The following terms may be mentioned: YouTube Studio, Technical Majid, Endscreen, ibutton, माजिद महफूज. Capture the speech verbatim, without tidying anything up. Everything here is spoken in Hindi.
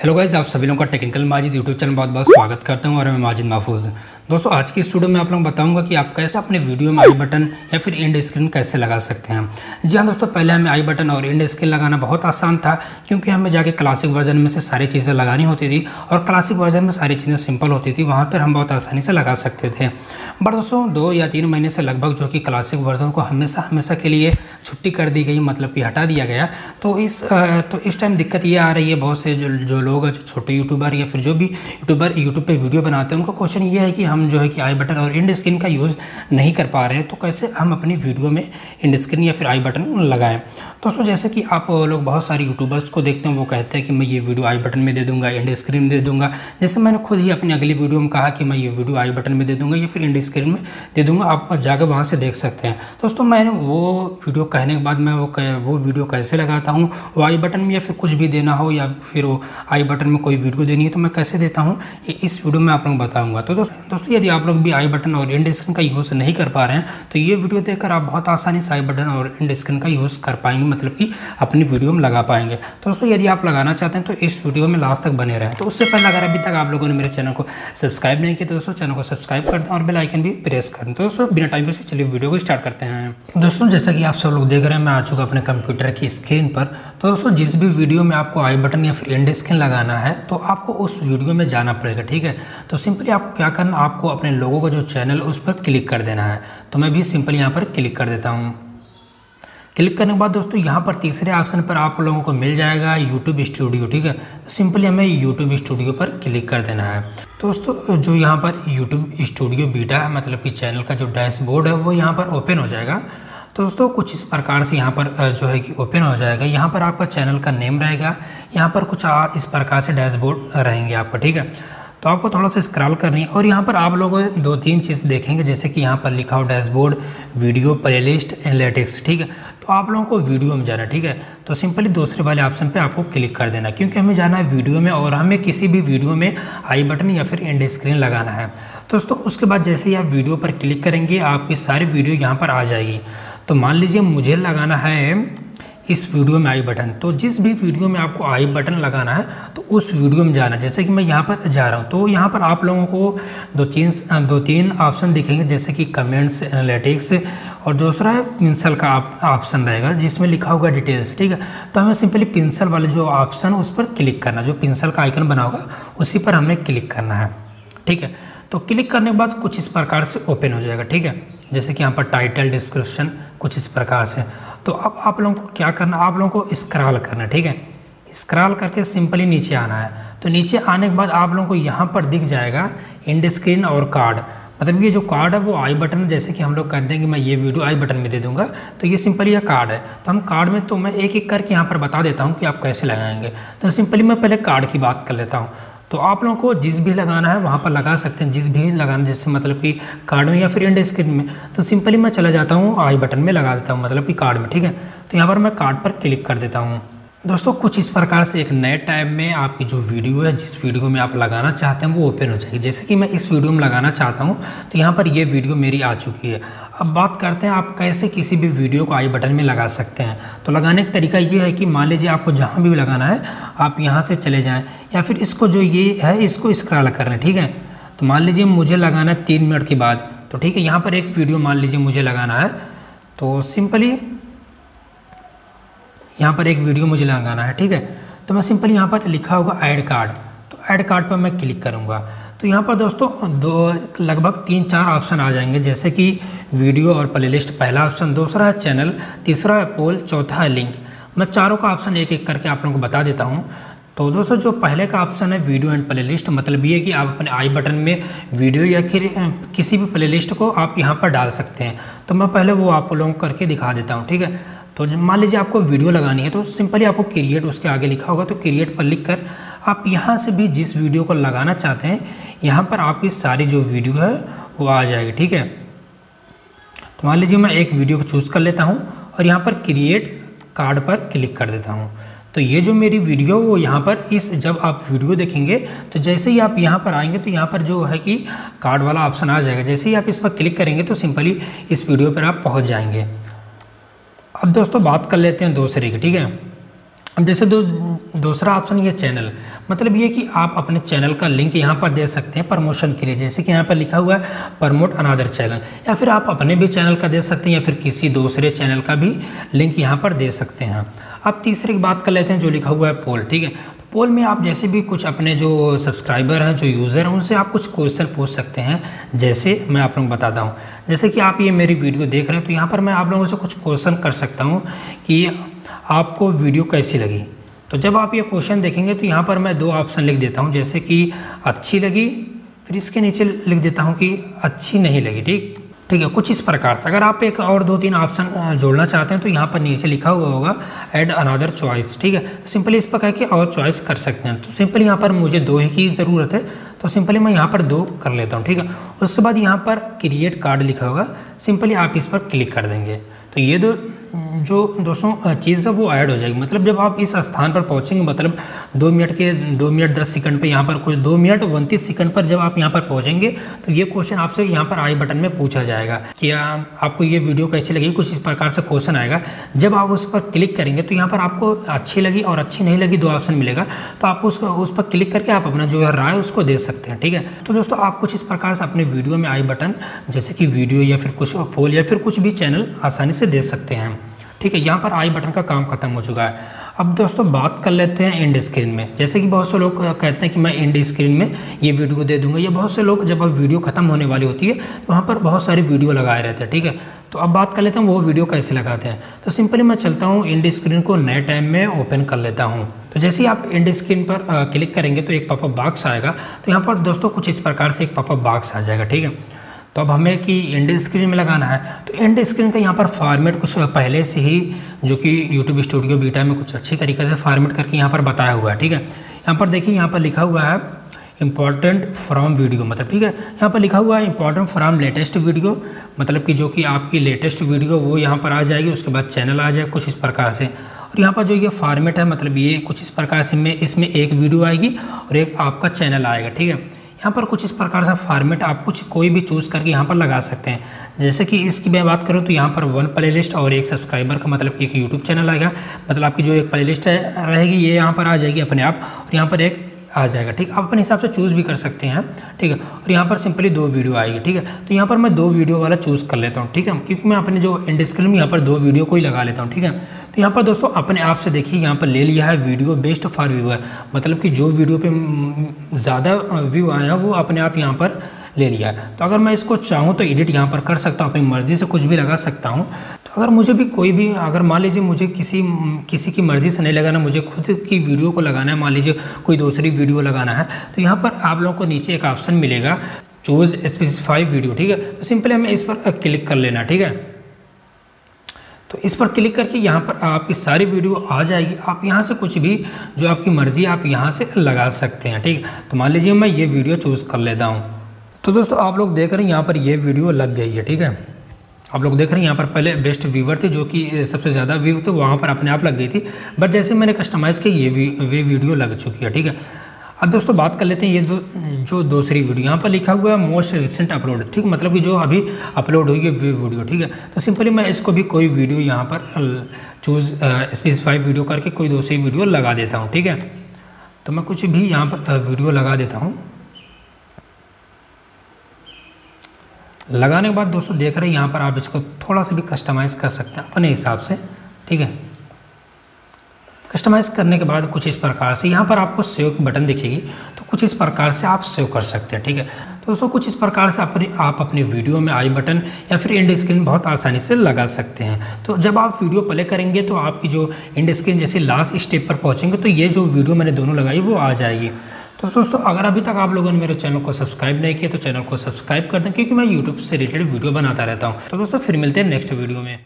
हेलो गाइज, आप सभी लोगों का टेक्निकल माजिद यूट्यूब चैनल बहुत बहुत स्वागत करता हूं और मैं माजिद महफूज। दोस्तों, आज की इस वीडियो में आप लोगों को बताऊंगा कि आप कैसे अपने वीडियो में आई बटन या फिर एंड स्क्रीन कैसे लगा सकते हैं। जी हाँ दोस्तों, पहले हमें आई बटन और एंड स्क्रीन लगाना बहुत आसान था, क्योंकि हमें जाके क्लासिक वर्जन में से सारी चीज़ें लगानी होती थी और क्लासिक वर्जन में सारी चीज़ें सिंपल होती थी, वहाँ पर हम बहुत आसानी से लगा सकते थे। बट दोस्तों, दो या तीन महीने से लगभग जो कि क्लासिक वर्जन को हमेशा हमेशा के लिए छुट्टी कर दी गई, मतलब कि हटा दिया गया। तो इस तो इस टाइम दिक्कत ये आ रही है, बहुत से जो जो लोग छोटे यूट्यूबर या फिर जो भी यूट्यूबर यूट्यूब पे वीडियो बनाते हैं, उनका क्वेश्चन ये है कि हम जो है कि आई बटन और एंड स्क्रीन का यूज़ नहीं कर पा रहे हैं, तो कैसे हम अपनी वीडियो में एंड स्क्रीन या फिर आई बटन लगाएं। दोस्तों, जैसे कि आप लोग बहुत सारे यूट्यूबर्स को देखते हैं, वो कहते हैं कि मैं ये वीडियो आई बटन में दे दूँगा, एंड स्क्रीन में दे दूँगा। जैसे मैंने खुद ही अपनी अगली वीडियो में कहा कि मैं ये वीडियो आई बटन में दे दूँगा या फिर एंड स्क्रीन में दे दूँगा, आप जाकर वहाँ से देख सकते हैं। दोस्तों, मैंने वो वीडियो कहने के बाद मैं वो वो वीडियो कैसे लगाता हूँ, वो आई बटन में या फिर कुछ भी देना हो या फिर वो आई बटन में कोई वीडियो देनी है तो मैं कैसे देता हूँ, इस वीडियो में आप लोग बताऊँगा। तो दोस्तों, यदि आप लोग भी आई बटन और एंड स्क्रीन का यूज़ नहीं कर पा रहे हैं तो ये वीडियो देखकर आप बहुत आसानी से आई बटन और एंड स्क्रीन का यूज़ कर पाएंगे, मतलब कि अपनी वीडियो में लगा पाएंगे। तो दोस्तों, यदि आप लगाना चाहते हैं तो इस वीडियो में लास्ट तक बने रहें। तो उससे पहले अगर अभी तक आप लोगों ने मेरे चैनल को सब्सक्राइब नहीं किया तो दोस्तों चैनल को सब्सक्राइब कर दें और बेल आइकन भी प्रेस कर दें। तो दोस्तों, बिना टाइम वेस्ट चलिए वीडियो को स्टार्ट करते हैं। दोस्तों, जैसा कि आप सब लोग देख रहे हैं, मैं आ चुका अपने कंप्यूटर की स्क्रीन पर। तो दोस्तों, जिस भी वीडियो में आपको आई बटन या फिर एंड स्क्रीन लगाना है तो आपको उस वीडियो में जाना पड़ेगा, ठीक है। तो सिंपली आपको क्या करना, आपको अपने लोगों का जो चैनल उस पर क्लिक कर देना है। तो मैं भी सिंपल यहाँ पर क्लिक कर देता हूँ। क्लिक करने के बाद दोस्तों, यहाँ पर तीसरे ऑप्शन पर आप लोगों को मिल जाएगा YouTube स्टूडियो, ठीक है। तो सिंपली हमें YouTube स्टूडियो पर क्लिक कर देना है। तो दोस्तों, जो यहाँ पर YouTube स्टूडियो बीटा है, मतलब कि चैनल का जो डैशबोर्ड है वो यहाँ पर ओपन हो जाएगा। तो दोस्तों, कुछ इस प्रकार से यहाँ पर जो है कि ओपन हो जाएगा। यहाँ पर आपका चैनल का नेम रहेगा, यहाँ पर कुछ इस प्रकार से डैशबोर्ड रहेंगे आपका, ठीक है। तो आपको थोड़ा सा स्क्रॉल करनी है और यहाँ पर आप लोग दो तीन चीज़ देखेंगे, जैसे कि यहाँ पर लिखा हो डैशबोर्ड, वीडियो, प्लेलिस्ट, एनालिटिक्स, ठीक है। तो आप लोगों को वीडियो में जाना है, ठीक है। तो सिंपली दूसरे वाले ऑप्शन पे आपको क्लिक कर देना, क्योंकि हमें जाना है वीडियो में और हमें किसी भी वीडियो में आई बटन या फिर एंड स्क्रीन लगाना है। तो दोस्तों, उसके बाद जैसे ही आप वीडियो पर क्लिक करेंगे आपकी सारी वीडियो यहाँ पर आ जाएगी। तो मान लीजिए मुझे लगाना है इस वीडियो में आई बटन, तो जिस भी वीडियो में आपको आई बटन लगाना है तो उस वीडियो में जाना। जैसे कि मैं यहाँ पर जा रहा हूँ, तो यहाँ पर आप लोगों को दो तीन दो तीन ऑप्शन दिखेंगे, जैसे कि कमेंट्स, एनालिटिक्स और दूसरा है पिंसल का ऑप्शन रहेगा जिसमें लिखा होगा डिटेल्स, ठीक है। तो हमें सिंपली पिंसल वाले जो ऑप्शन उस पर क्लिक करना, जो पिंसल का आइकन बना होगा उसी पर हमने क्लिक करना है, ठीक है। तो क्लिक करने के बाद कुछ इस प्रकार से ओपन हो जाएगा, ठीक है। जैसे कि यहाँ पर टाइटल, डिस्क्रिप्शन, कुछ इस प्रकार से। तो अब आप लोगों को क्या करना, आप लोगों को स्क्रॉल करना है, ठीक है। स्क्रॉल करके सिंपली नीचे आना है। तो नीचे आने के बाद आप लोगों को यहाँ पर दिख जाएगा एंड स्क्रीन और कार्ड, मतलब ये जो कार्ड है वो आई बटन, जैसे कि हम लोग कहते हैं कि मैं ये वीडियो आई बटन में दे दूंगा, तो ये सिंपली यह कार्ड है। तो हम कार्ड में, तो मैं एक एक करके यहाँ पर बता देता हूँ कि आप कैसे लगाएंगे। तो सिंपली मैं पहले कार्ड की बात कर लेता हूँ। तो आप लोगों को जिस भी लगाना है वहाँ पर लगा सकते हैं, जिस भी लगाना, जैसे मतलब कि कार्ड में या फिर एंड स्क्रीन में। तो सिंपली मैं चला जाता हूँ आई बटन में लगा देता हूँ, मतलब कि कार्ड में, ठीक है। तो यहाँ पर मैं कार्ड पर क्लिक कर देता हूँ। दोस्तों, कुछ इस प्रकार से एक नए टैब में आपकी जो वीडियो है, जिस वीडियो में आप लगाना चाहते हैं वो ओपन हो जाएगी। जैसे कि मैं इस वीडियो में लगाना चाहता हूँ, तो यहाँ पर ये वीडियो मेरी आ चुकी है। अब बात करते हैं आप कैसे किसी भी वीडियो को आई बटन में लगा सकते हैं। तो लगाने का तरीका ये है कि मान लीजिए आपको जहाँ भी लगाना है आप यहाँ से चले जाएँ, या फिर इसको जो ये है इसको स्क्रॉल करना, ठीक है। तो मान लीजिए मुझे लगाना है तीन मिनट के बाद, तो ठीक है। यहाँ पर एक वीडियो मान लीजिए मुझे लगाना है, तो सिंपली यहाँ पर एक वीडियो मुझे लगाना है, ठीक है। तो मैं सिंपली यहाँ पर लिखा होगा ऐड कार्ड, तो ऐड कार्ड पर मैं क्लिक करूँगा। तो यहाँ पर दोस्तों दो लगभग तीन चार ऑप्शन आ जाएंगे, जैसे कि वीडियो और प्लेलिस्ट पहला ऑप्शन, दूसरा है चैनल, तीसरा है पोल, चौथा है लिंक। मैं चारों का ऑप्शन एक एक करके आप लोगों को बता देता हूँ। तो दोस्तों, जो पहले का ऑप्शन है वीडियो एंड प्लेलिस्ट, मतलब ये कि आप अपने आई बटन में वीडियो या फिर किसी भी प्लेलिस्ट को आप यहाँ पर डाल सकते हैं। तो मैं पहले वो आप लोगों को करके दिखा देता हूँ, ठीक है। तो मान लीजिए आपको वीडियो लगानी है, तो सिंपली आपको क्रिएट, उसके आगे लिखा होगा तो क्रिएट पर लिखकर आप यहाँ से भी जिस वीडियो को लगाना चाहते हैं यहाँ पर आपकी सारी जो वीडियो है वो आ जाएगी, ठीक है। तो मान लीजिए मैं एक वीडियो को चूज़ कर लेता हूँ और यहाँ पर क्रिएट कार्ड पर क्लिक कर देता हूँ। तो ये जो मेरी वीडियो वो यहाँ पर इस, जब आप वीडियो देखेंगे तो जैसे ही आप यहाँ पर आएंगे तो यहाँ पर जो है कि कार्ड वाला ऑप्शन आ जाएगा। जैसे ही आप इस पर क्लिक करेंगे तो सिंपली इस वीडियो पर आप पहुँच जाएंगे। अब दोस्तों बात कर लेते हैं दूसरे की, ठीक है। जैसे दो दूसरा ऑप्शन ये चैनल, मतलब ये कि आप अपने चैनल का लिंक यहाँ पर दे सकते हैं प्रमोशन के लिए, जैसे कि यहाँ पर लिखा हुआ है प्रमोट अनादर चैनल, या फिर आप अपने भी चैनल का दे सकते हैं या फिर किसी दूसरे चैनल का भी लिंक यहाँ पर दे सकते हैं। अब तीसरी बात कर लेते हैं जो लिखा हुआ है पोल, ठीक है। तो पोल में आप जैसे भी कुछ अपने जो सब्सक्राइबर हैं, जो यूज़र हैं, उनसे आप कुछ क्वेश्चन पूछ सकते हैं। जैसे मैं आप लोगों को बताता हूँ, जैसे कि आप ये मेरी वीडियो देख रहे हैं तो यहाँ पर मैं आप लोगों से कुछ क्वेश्चन कर सकता हूँ कि आपको वीडियो कैसी लगी। तो जब आप ये क्वेश्चन देखेंगे तो यहाँ पर मैं दो ऑप्शन लिख देता हूँ, जैसे कि अच्छी लगी, फिर इसके नीचे लिख देता हूँ कि अच्छी नहीं लगी, ठीक ठीक है, कुछ इस प्रकार से। अगर आप एक और दो तीन ऑप्शन जोड़ना चाहते हैं तो यहाँ पर नीचे लिखा हुआ होगा ऐड अनदर चॉइस, ठीक है, तो सिंपली इस पर कह के और चॉइस कर सकते हैं। तो सिंपली यहाँ पर मुझे दो ही की ज़रूरत है तो सिंपली मैं यहाँ पर दो कर लेता हूँ, ठीक है। उसके बाद यहाँ पर क्रिएट कार्ड लिखा होगा, सिंपली आप इस पर क्लिक कर देंगे तो ये दो जो दोस्तों चीज़ है वो ऐड हो जाएगी। मतलब जब आप इस स्थान पर पहुँचेंगे, मतलब दो मिनट के दो मिनट दस सेकंड पे यहाँ पर कुछ दो मिनट उनतीस सेकंड पर जब आप यहाँ पर पहुँचेंगे तो ये क्वेश्चन आपसे यहाँ पर आई बटन में पूछा जाएगा कि आपको ये वीडियो कैसी लगी, कुछ इस प्रकार से क्वेश्चन आएगा। जब आप उस पर क्लिक करेंगे तो यहाँ पर आपको अच्छी लगी और अच्छी नहीं लगी दो ऑप्शन मिलेगा, तो आप उसको उस पर क्लिक करके आप अपना जो है राय उसको दे सकते हैं, ठीक है। तो दोस्तों आप कुछ इस प्रकार से अपने वीडियो में आई बटन जैसे कि वीडियो या फिर कुछ पोल या फिर कुछ भी चैनल आसानी से दे सकते हैं, ठीक है। यहाँ पर आई बटन का काम खत्म हो चुका है। अब दोस्तों बात कर लेते हैं एंड स्क्रीन में, जैसे कि बहुत से लोग कहते हैं कि मैं एंड स्क्रीन में ये वीडियो दे दूंगा, ये बहुत से लोग जब अब वीडियो खत्म होने वाली होती है तो वहाँ पर बहुत सारी वीडियो लगाए रहते हैं, ठीक है। तो अब बात कर लेते हैं वो वीडियो कैसे लगाते हैं। तो सिंपली मैं चलता हूँ एंड स्क्रीन को नए टाइम में ओपन कर लेता हूँ। तो जैसे ही आप एंड स्क्रीन पर क्लिक करेंगे तो एक पॉपअप बॉक्स आएगा, तो यहाँ पर दोस्तों कुछ इस प्रकार से एक पॉपअप बॉक्स आ जाएगा, ठीक है। तो अब हमें कि एंड स्क्रीन में लगाना है, तो एंड स्क्रीन का यहाँ पर फॉर्मेट कुछ पहले से ही जो कि YouTube स्टूडियो बीटा में कुछ अच्छी तरीके से फॉर्मेट करके यहाँ पर बताया हुआ है, ठीक है। यहाँ पर देखिए यहाँ पर लिखा हुआ है इम्पॉर्टेंट फ्रॉम वीडियो, मतलब ठीक है, यहाँ पर लिखा हुआ है इम्पॉर्टेंट फ्रॉम लेटेस्ट वीडियो, मतलब कि जो कि आपकी लेटेस्ट वीडियो वो यहाँ पर आ जाएगी। उसके बाद चैनल आ जाए कुछ इस प्रकार से, और यहाँ पर जो ये फॉर्मेट है मतलब ये कुछ इस प्रकार से में इसमें एक वीडियो आएगी और एक आपका चैनल आएगा, ठीक है। यहाँ पर कुछ इस प्रकार से फॉर्मेट आप कुछ कोई भी चूज़ करके यहाँ पर लगा सकते हैं। जैसे कि इसकी मैं बात करूँ तो यहाँ पर वन प्लेलिस्ट और एक सब्सक्राइबर का मतलब एक यूट्यूब चैनल आएगा, मतलब आपकी जो एक प्लेलिस्ट है रहेगी ये यहाँ पर आ जाएगी अपने आप, और यहाँ पर एक आ जाएगा, ठीक। आप अपने हिसाब से चूज़ भी कर सकते हैं, ठीक है। और यहाँ पर सिंपली दो वीडियो आएगी, ठीक है। तो यहाँ पर मैं दो वीडियो वाला चूज़ कर लेता हूँ, ठीक है, क्योंकि मैं अपने जो एंड स्क्रीन में यहाँ पर दो वीडियो को ही लगा लेता हूँ, ठीक है। तो यहाँ पर दोस्तों अपने आप से देखिए यहाँ पर ले लिया है वीडियो बेस्ट फॉर व्यूअर, मतलब कि जो वीडियो पे ज़्यादा व्यू आया वो अपने आप यहाँ पर ले लिया है। तो अगर मैं इसको चाहूँ तो एडिट यहाँ पर कर सकता हूँ, अपनी मर्ज़ी से कुछ भी लगा सकता हूँ। तो अगर मुझे भी कोई भी अगर मान लीजिए मुझे किसी किसी की मर्ज़ी से नहीं लगाना, मुझे खुद की वीडियो को लगाना है, मान लीजिए कोई दूसरी वीडियो लगाना है, तो यहाँ पर आप लोगों को नीचे एक ऑप्शन मिलेगा चूज़ स्पेसिफाई वीडियो, ठीक है। तो सिंपली हमें इस पर क्लिक कर लेना, ठीक है। तो इस पर क्लिक करके यहाँ पर आपकी सारी वीडियो आ जाएगी, आप यहाँ से कुछ भी जो आपकी मर्ज़ी आप यहाँ से लगा सकते हैं, ठीक। तो मान लीजिए मैं ये वीडियो चूज़ कर लेता हूँ। तो दोस्तों आप लोग देख रहे हैं यहाँ पर ये वीडियो लग गई है, ठीक है। आप लोग देख रहे हैं यहाँ पर पहले बेस्ट व्यूवर थे जो कि सबसे ज़्यादा व्यू थे, वहाँ पर अपने आप लग गई थी, बट जैसे मैंने कस्टमाइज़ किया ये वे वीडियो लग चुकी है, ठीक है। अब दोस्तों बात कर लेते हैं ये दो, जो दूसरी वीडियो यहाँ पर लिखा हुआ है मोस्ट रिसेंट अपलोड, ठीक, मतलब कि जो अभी अपलोड हुई है वे वीडियो, ठीक है। तो सिंपली मैं इसको भी कोई वीडियो यहाँ पर चूज़ स्पेसिफाई वीडियो करके कोई दूसरी वीडियो लगा देता हूँ, ठीक है। तो मैं कुछ भी यहाँ पर वीडियो लगा देता हूँ। लगाने के बाद दोस्तों देख रहे हैं यहाँ पर आप इसको थोड़ा सा भी कस्टमाइज़ कर सकते हैं अपने हिसाब से, ठीक है। कस्टमाइज़ करने के बाद कुछ इस प्रकार से यहाँ पर आपको सेव की बटन दिखेगी, तो कुछ इस प्रकार से आप सेव कर सकते हैं, ठीक है। तो दोस्तों कुछ इस प्रकार से अपने आप अपने वीडियो में आई बटन या फिर एंड स्क्रीन बहुत आसानी से लगा सकते हैं। तो जब आप वीडियो प्ले करेंगे तो आपकी जो एंड स्क्रीन जैसे लास्ट स्टेप पर पहुँचेंगे तो ये जो वीडियो मैंने दोनों लगाई वो आ जाएगी। तो दोस्तों अगर अभी तक आप लोगों ने मेरे चैनल को सब्सक्राइब नहीं किया तो चैनल को सब्सक्राइब कर दें, क्योंकि मैं यूट्यूब से रिलेटेड वीडियो बनाता रहता हूँ। तो दोस्तों फिर मिलते हैं नेक्स्ट वीडियो में।